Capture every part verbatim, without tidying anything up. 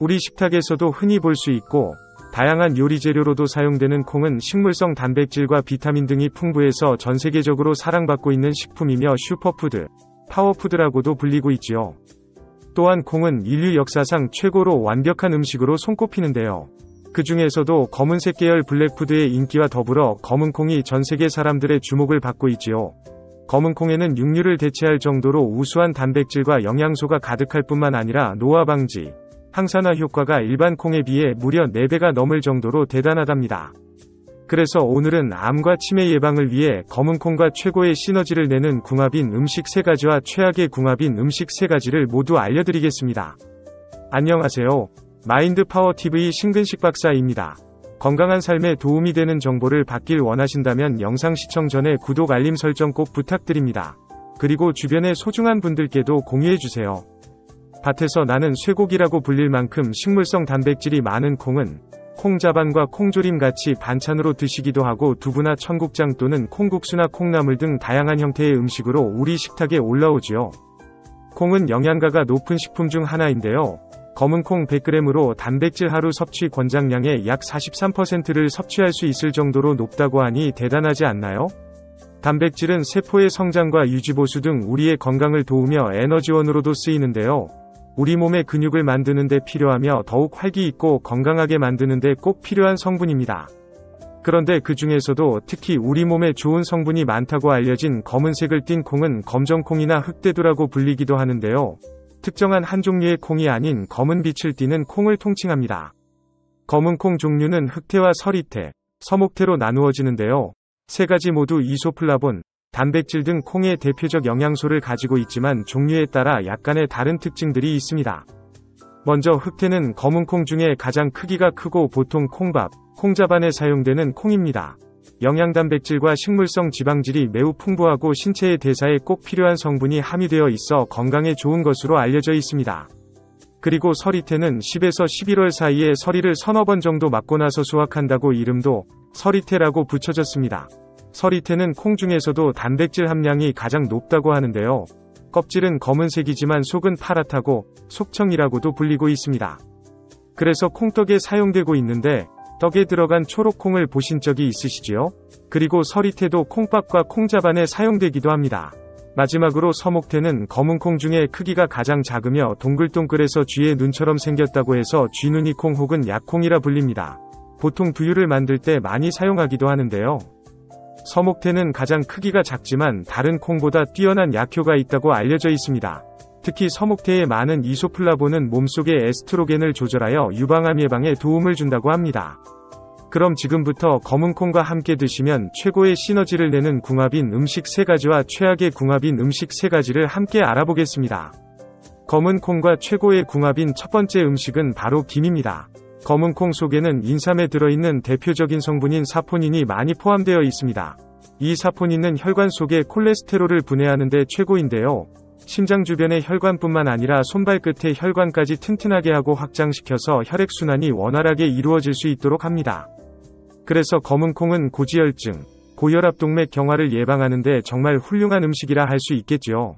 우리 식탁에서도 흔히 볼 수 있고 다양한 요리 재료로도 사용되는 콩은 식물성 단백질과 비타민 등이 풍부해서 전 세계적으로 사랑받고 있는 식품이며 슈퍼푸드, 파워푸드라고도 불리고 있지요. 또한 콩은 인류 역사상 최고로 완벽한 음식으로 손꼽히는데요. 그 중에서도 검은색 계열 블랙푸드의 인기와 더불어 검은콩이 전 세계 사람들의 주목을 받고 있지요. 검은콩에는 육류를 대체할 정도로 우수한 단백질과 영양소가 가득할 뿐만 아니라 노화 방지, 항산화 효과가 일반 콩에 비해 무려 네 배가 넘을 정도로 대단하답니다. 그래서 오늘은 암과 치매 예방을 위해 검은콩과 최고의 시너지를 내는 궁합인 음식 세 가지와 최악의 궁합인 음식 세 가지를 모두 알려드리겠습니다. 안녕하세요. 마인드파워티비 신근식 박사입니다. 건강한 삶에 도움이 되는 정보를 받길 원하신다면 영상 시청 전에 구독 알림 설정 꼭 부탁드립니다. 그리고 주변의 소중한 분들께도 공유해주세요. 밭에서 나는 쇠고기라고 불릴 만큼 식물성 단백질이 많은 콩은 콩자반과 콩조림 같이 반찬으로 드시기도 하고 두부나 청국장 또는 콩국수나 콩나물 등 다양한 형태의 음식으로 우리 식탁에 올라오지요. 콩은 영양가가 높은 식품 중 하나인데요. 검은콩 백 그램으로 단백질 하루 섭취 권장량의 약 사십삼 퍼센트를 섭취할 수 있을 정도로 높다고 하니 대단하지 않나요? 단백질은 세포의 성장과 유지보수 등 우리의 건강을 도우며 에너지원으로도 쓰이는데요. 우리 몸의 근육을 만드는 데 필요하며 더욱 활기있고 건강하게 만드는 데 꼭 필요한 성분입니다. 그런데 그 중에서도 특히 우리 몸에 좋은 성분이 많다고 알려진 검은색을 띤 콩은 검정콩이나 흑대두라고 불리기도 하는데요. 특정한 한 종류의 콩이 아닌 검은 빛을 띠는 콩을 통칭합니다. 검은콩 종류는 흑태와 서리태, 서목태로 나누어지는데요. 세 가지 모두 이소플라본, 단백질 등 콩의 대표적 영양소를 가지고 있지만 종류에 따라 약간의 다른 특징들이 있습니다. 먼저 흑태는 검은콩 중에 가장 크기가 크고 보통 콩밥, 콩자반에 사용되는 콩입니다. 영양단백질과 식물성 지방질이 매우 풍부하고 신체의 대사에 꼭 필요한 성분이 함유되어 있어 건강에 좋은 것으로 알려져 있습니다. 그리고 서리태는 십에서 십일월 사이에 서리를 서너 번 정도 맞고 나서 수확한다고 이름도 서리태라고 붙여졌습니다. 서리태는 콩 중에서도 단백질 함량이 가장 높다고 하는데요. 껍질은 검은색이지만 속은 파랗다고 속청이라고도 불리고 있습니다. 그래서 콩떡에 사용되고 있는데 떡에 들어간 초록콩을 보신 적이 있으시지요? 그리고 서리태도 콩밥과 콩자반에 사용되기도 합니다. 마지막으로 서목태는 검은콩 중에 크기가 가장 작으며 동글동글해서 쥐의 눈처럼 생겼다고 해서 쥐눈이콩 혹은 약콩이라 불립니다. 보통 두유를 만들 때 많이 사용하기도 하는데요. 서목태는 가장 크기가 작지만 다른 콩보다 뛰어난 약효가 있다고 알려져 있습니다. 특히 서목태의 많은 이소플라본은 몸속의 에스트로겐을 조절하여 유방암 예방에 도움을 준다고 합니다. 그럼 지금부터 검은콩과 함께 드시면 최고의 시너지를 내는 궁합인 음식 세 가지와 최악의 궁합인 음식 세 가지를 함께 알아보겠습니다. 검은콩과 최고의 궁합인 첫 번째 음식은 바로 김입니다. 검은콩 속에는 인삼에 들어있는 대표적인 성분인 사포닌이 많이 포함되어 있습니다. 이 사포닌은 혈관 속의 콜레스테롤을 분해하는 데 최고인데요. 심장 주변의 혈관뿐만 아니라 손발끝의 혈관까지 튼튼하게 하고 확장시켜서 혈액순환이 원활하게 이루어질 수 있도록 합니다. 그래서 검은콩은 고지혈증, 고혈압 동맥 경화를 예방하는 데 정말 훌륭한 음식이라 할 수 있겠지요.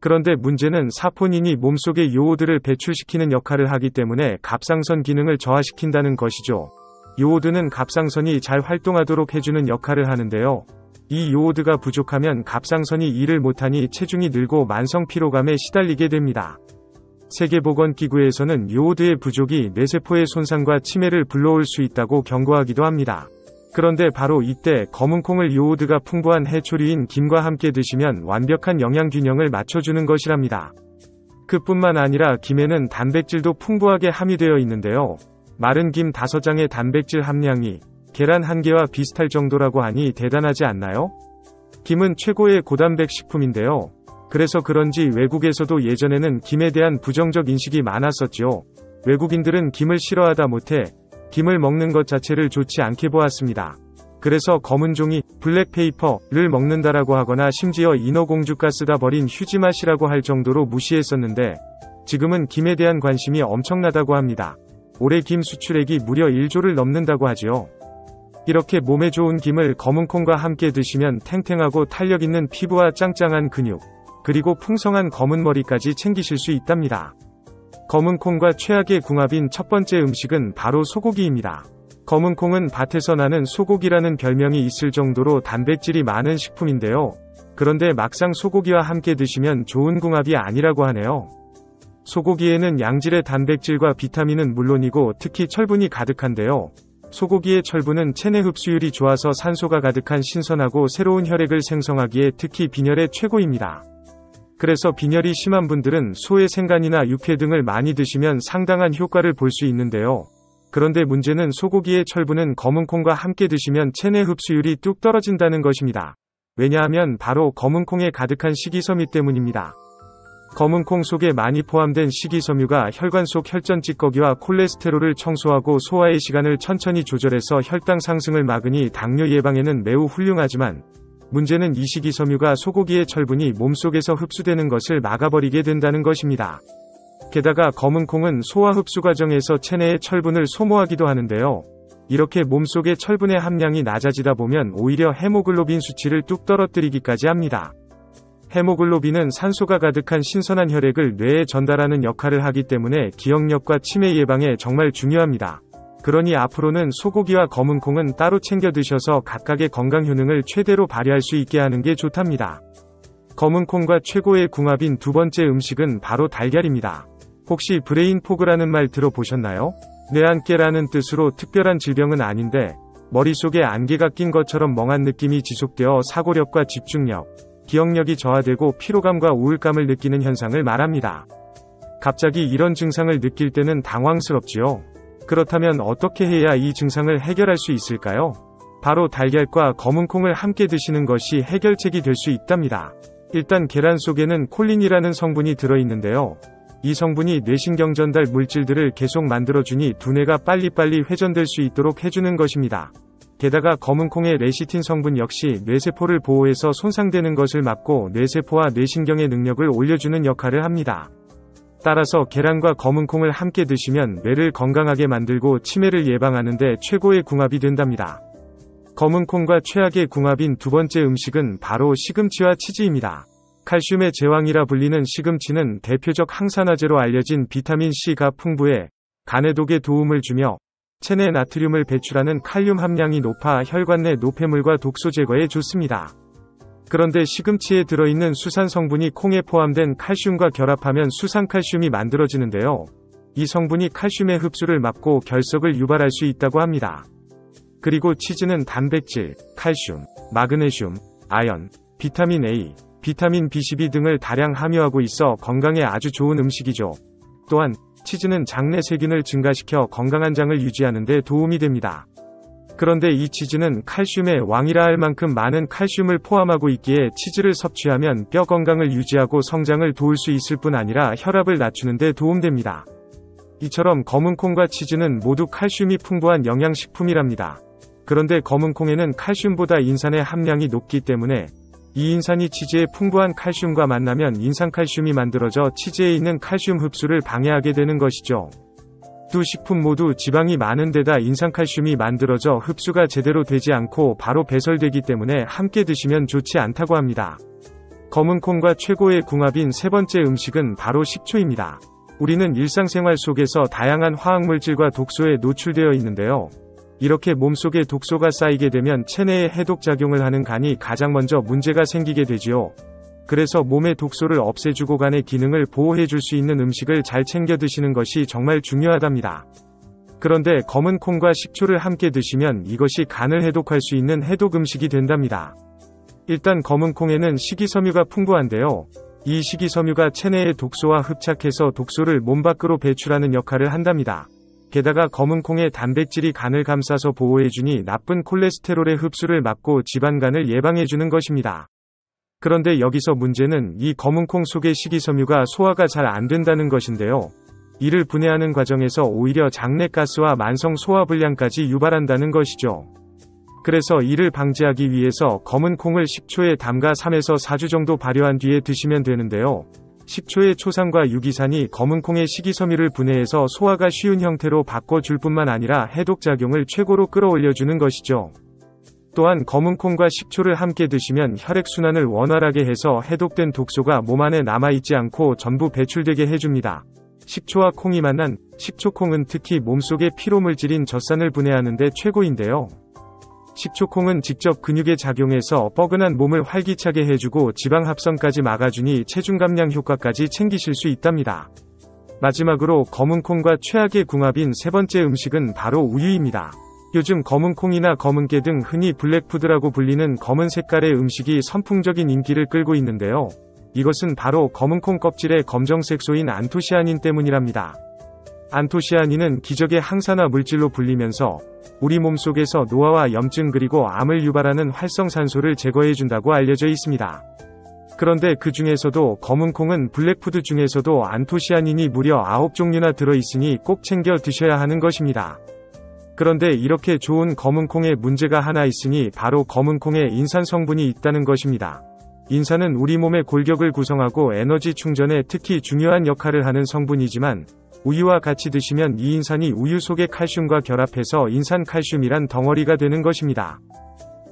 그런데 문제는 사포닌이 몸속의 요오드를 배출시키는 역할을 하기 때문에 갑상선 기능을 저하시킨다는 것이죠. 요오드는 갑상선이 잘 활동하도록 해주는 역할을 하는데요. 이 요오드가 부족하면 갑상선이 일을 못하니 체중이 늘고 만성 피로감에 시달리게 됩니다. 세계보건기구에서는 요오드의 부족이 뇌세포의 손상과 치매를 불러올 수 있다고 경고하기도 합니다. 그런데 바로 이때 검은콩을 요오드가 풍부한 해초류인 김과 함께 드시면 완벽한 영양균형을 맞춰주는 것이랍니다. 그뿐만 아니라 김에는 단백질도 풍부하게 함유되어 있는데요. 마른 김 다섯 장의 단백질 함량이 계란 한 개와 비슷할 정도라고 하니 대단하지 않나요? 김은 최고의 고단백 식품인데요. 그래서 그런지 외국에서도 예전에는 김에 대한 부정적 인식이 많았었죠. 외국인들은 김을 싫어하다 못해 김을 먹는 것 자체를 좋지 않게 보았습니다. 그래서 검은 종이, 블랙페이퍼를 먹는다라고 하거나 심지어 인어공주가 쓰다 버린 휴지 맛이라고 할 정도로 무시했었는데 지금은 김에 대한 관심이 엄청나다고 합니다. 올해 김 수출액이 무려 일 조를 넘는다고 하지요. 이렇게 몸에 좋은 김을 검은콩과 함께 드시면 탱탱하고 탄력있는 피부와 짱짱한 근육, 그리고 풍성한 검은 머리까지 챙기실 수 있답니다. 검은콩과 최악의 궁합인 첫 번째 음식은 바로 소고기입니다. 검은콩은 밭에서 나는 소고기라는 별명이 있을 정도로 단백질이 많은 식품인데요. 그런데 막상 소고기와 함께 드시면 좋은 궁합이 아니라고 하네요. 소고기에는 양질의 단백질과 비타민은 물론이고 특히 철분이 가득한데요. 소고기의 철분은 체내 흡수율이 좋아서 산소가 가득한 신선하고 새로운 혈액을 생성하기에 특히 빈혈에 최고입니다. 그래서 빈혈이 심한 분들은 소의 생간이나 육회 등을 많이 드시면 상당한 효과를 볼 수 있는데요. 그런데 문제는 소고기의 철분은 검은콩과 함께 드시면 체내 흡수율이 뚝 떨어진다는 것입니다. 왜냐하면 바로 검은콩에 가득한 식이섬유 때문입니다. 검은콩 속에 많이 포함된 식이섬유가 혈관 속 혈전 찌꺼기와 콜레스테롤을 청소하고 소화의 시간을 천천히 조절해서 혈당 상승을 막으니 당뇨 예방에는 매우 훌륭하지만 문제는 이 식이섬유가 소고기의 철분이 몸속에서 흡수되는 것을 막아버리게 된다는 것입니다. 게다가 검은콩은 소화 흡수 과정에서 체내의 철분을 소모하기도 하는데요. 이렇게 몸속의 철분의 함량이 낮아지다 보면 오히려 헤모글로빈 수치를 뚝 떨어뜨리기까지 합니다. 헤모글로빈은 산소가 가득한 신선한 혈액을 뇌에 전달하는 역할을 하기 때문에 기억력과 치매 예방에 정말 중요합니다. 그러니 앞으로는 소고기와 검은콩은 따로 챙겨 드셔서 각각의 건강 효능을 최대로 발휘할 수 있게 하는 게 좋답니다. 검은콩과 최고의 궁합인 두 번째 음식은 바로 달걀입니다. 혹시 브레인포그라는 말 들어보셨나요? 뇌안개라는 뜻으로 특별한 질병은 아닌데 머릿속에 안개가 낀 것처럼 멍한 느낌이 지속되어 사고력과 집중력, 기억력이 저하되고 피로감과 우울감을 느끼는 현상을 말합니다. 갑자기 이런 증상을 느낄 때는 당황스럽지요. 그렇다면 어떻게 해야 이 증상을 해결할 수 있을까요? 바로 달걀과 검은콩을 함께 드시는 것이 해결책이 될 수 있답니다. 일단 계란 속에는 콜린이라는 성분이 들어있는데요. 이 성분이 뇌신경 전달 물질들을 계속 만들어주니 두뇌가 빨리빨리 회전될 수 있도록 해주는 것입니다. 게다가 검은콩의 레시틴 성분 역시 뇌세포를 보호해서 손상되는 것을 막고 뇌세포와 뇌신경의 능력을 올려주는 역할을 합니다. 따라서 계란과 검은콩을 함께 드시면 뇌를 건강하게 만들고 치매를 예방하는 데 최고의 궁합이 된답니다. 검은콩과 최악의 궁합인 두 번째 음식은 바로 시금치와 치즈입니다. 칼슘의 제왕이라 불리는 시금치는 대표적 항산화제로 알려진 비타민C가 풍부해 간의 독에 도움을 주며 체내 나트륨을 배출하는 칼륨 함량이 높아 혈관 내 노폐물과 독소 제거에 좋습니다. 그런데 시금치에 들어있는 수산 성분이 콩에 포함된 칼슘과 결합하면 수산칼슘이 만들어지는데요. 이 성분이 칼슘의 흡수를 막고 결석을 유발할 수 있다고 합니다. 그리고 치즈는 단백질, 칼슘, 마그네슘, 아연, 비타민 에이, 비타민 비 십이 등을 다량 함유하고 있어 건강에 아주 좋은 음식이죠. 또한 치즈는 장내 세균을 증가시켜 건강한 장을 유지하는 데 도움이 됩니다. 그런데 이 치즈는 칼슘의 왕이라 할 만큼 많은 칼슘을 포함하고 있기에 치즈를 섭취하면 뼈 건강을 유지하고 성장을 도울 수 있을 뿐 아니라 혈압을 낮추는 데 도움됩니다. 이처럼 검은콩과 치즈는 모두 칼슘이 풍부한 영양식품이랍니다. 그런데 검은콩에는 칼슘보다 인산의 함량이 높기 때문에 이 인산이 치즈의 풍부한 칼슘과 만나면 인산칼슘이 만들어져 치즈에 있는 칼슘 흡수를 방해하게 되는 것이죠. 두 식품 모두 지방이 많은 데다 인산칼슘이 만들어져 흡수가 제대로 되지 않고 바로 배설되기 때문에 함께 드시면 좋지 않다고 합니다. 검은콩과 최고의 궁합인 세 번째 음식은 바로 식초입니다. 우리는 일상생활 속에서 다양한 화학물질과 독소에 노출되어 있는데요. 이렇게 몸속에 독소가 쌓이게 되면 체내에 해독작용을 하는 간이 가장 먼저 문제가 생기게 되지요. 그래서 몸의 독소를 없애주고 간의 기능을 보호해줄 수 있는 음식을 잘 챙겨 드시는 것이 정말 중요하답니다. 그런데 검은콩과 식초를 함께 드시면 이것이 간을 해독할 수 있는 해독 음식이 된답니다. 일단 검은콩에는 식이섬유가 풍부한데요. 이 식이섬유가 체내의 독소와 흡착해서 독소를 몸 밖으로 배출하는 역할을 한답니다. 게다가 검은콩의 단백질이 간을 감싸서 보호해주니 나쁜 콜레스테롤의 흡수를 막고 지방간을 예방해주는 것입니다. 그런데 여기서 문제는 이 검은콩 속의 식이섬유가 소화가 잘 안 된다는 것인데요. 이를 분해하는 과정에서 오히려 장내가스와 만성 소화불량까지 유발한다는 것이죠. 그래서 이를 방지하기 위해서 검은콩을 식초에 담가 삼에서 사 주 정도 발효한 뒤에 드시면 되는데요. 식초의 초산과 유기산이 검은콩의 식이섬유를 분해해서 소화가 쉬운 형태로 바꿔줄 뿐만 아니라 해독작용을 최고로 끌어올려주는 것이죠. 또한 검은콩과 식초를 함께 드시면 혈액순환을 원활하게 해서 해독된 독소가 몸 안에 남아있지 않고 전부 배출되게 해줍니다. 식초와 콩이 만난 식초콩은 특히 몸속의 피로물질인 젖산을 분해하는 데 최고인데요. 식초콩은 직접 근육에 작용해서 뻐근한 몸을 활기차게 해주고 지방 합성까지 막아주니 체중 감량 효과까지 챙기실 수 있답니다. 마지막으로 검은콩과 최악의 궁합인 세 번째 음식은 바로 우유입니다. 요즘 검은콩이나 검은깨 등 흔히 블랙푸드라고 불리는 검은 색깔의 음식이 선풍적인 인기를 끌고 있는데요. 이것은 바로 검은콩 껍질의 검정색소인 안토시아닌 때문이랍니다. 안토시아닌은 기적의 항산화 물질로 불리면서 우리 몸속에서 노화와 염증 그리고 암을 유발하는 활성산소를 제거해준다고 알려져 있습니다. 그런데 그 중에서도 검은콩은 블랙푸드 중에서도 안토시아닌이 무려 아홉 종류나 들어있으니 꼭 챙겨 드셔야 하는 것입니다. 그런데 이렇게 좋은 검은콩에 문제가 하나 있으니 바로 검은콩에 인산 성분이 있다는 것입니다. 인산은 우리 몸의 골격을 구성하고 에너지 충전에 특히 중요한 역할을 하는 성분이지만 우유와 같이 드시면 이 인산이 우유 속의 칼슘과 결합해서 인산칼슘이란 덩어리가 되는 것입니다.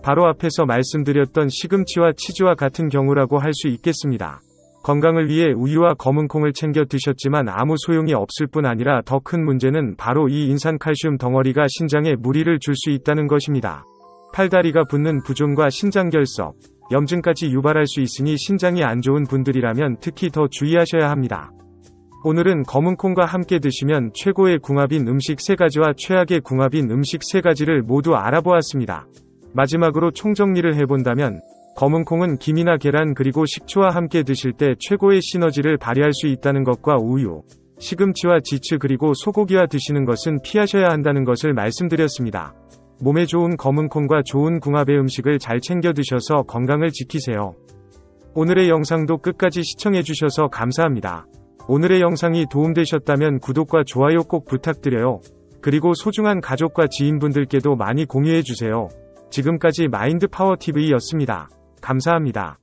바로 앞에서 말씀드렸던 시금치와 치즈와 같은 경우라고 할 수 있겠습니다. 건강을 위해 우유와 검은콩을 챙겨 드셨지만 아무 소용이 없을 뿐 아니라 더 큰 문제는 바로 이 인산칼슘 덩어리가 신장에 무리를 줄 수 있다는 것입니다. 팔다리가 붓는 부종과 신장결석, 염증까지 유발할 수 있으니 신장이 안 좋은 분들이라면 특히 더 주의하셔야 합니다. 오늘은 검은콩과 함께 드시면 최고의 궁합인 음식 세 가지와 최악의 궁합인 음식 세 가지를 모두 알아보았습니다. 마지막으로 총정리를 해본다면 검은콩은 김이나 계란 그리고 식초와 함께 드실 때 최고의 시너지를 발휘할 수 있다는 것과 우유, 시금치와 지츠 그리고 소고기와 드시는 것은 피하셔야 한다는 것을 말씀드렸습니다. 몸에 좋은 검은콩과 좋은 궁합의 음식을 잘 챙겨 드셔서 건강을 지키세요. 오늘의 영상도 끝까지 시청해주셔서 감사합니다. 오늘의 영상이 도움되셨다면 구독과 좋아요 꼭 부탁드려요. 그리고 소중한 가족과 지인분들께도 많이 공유해주세요. 지금까지 마인드파워티비였습니다. 감사합니다.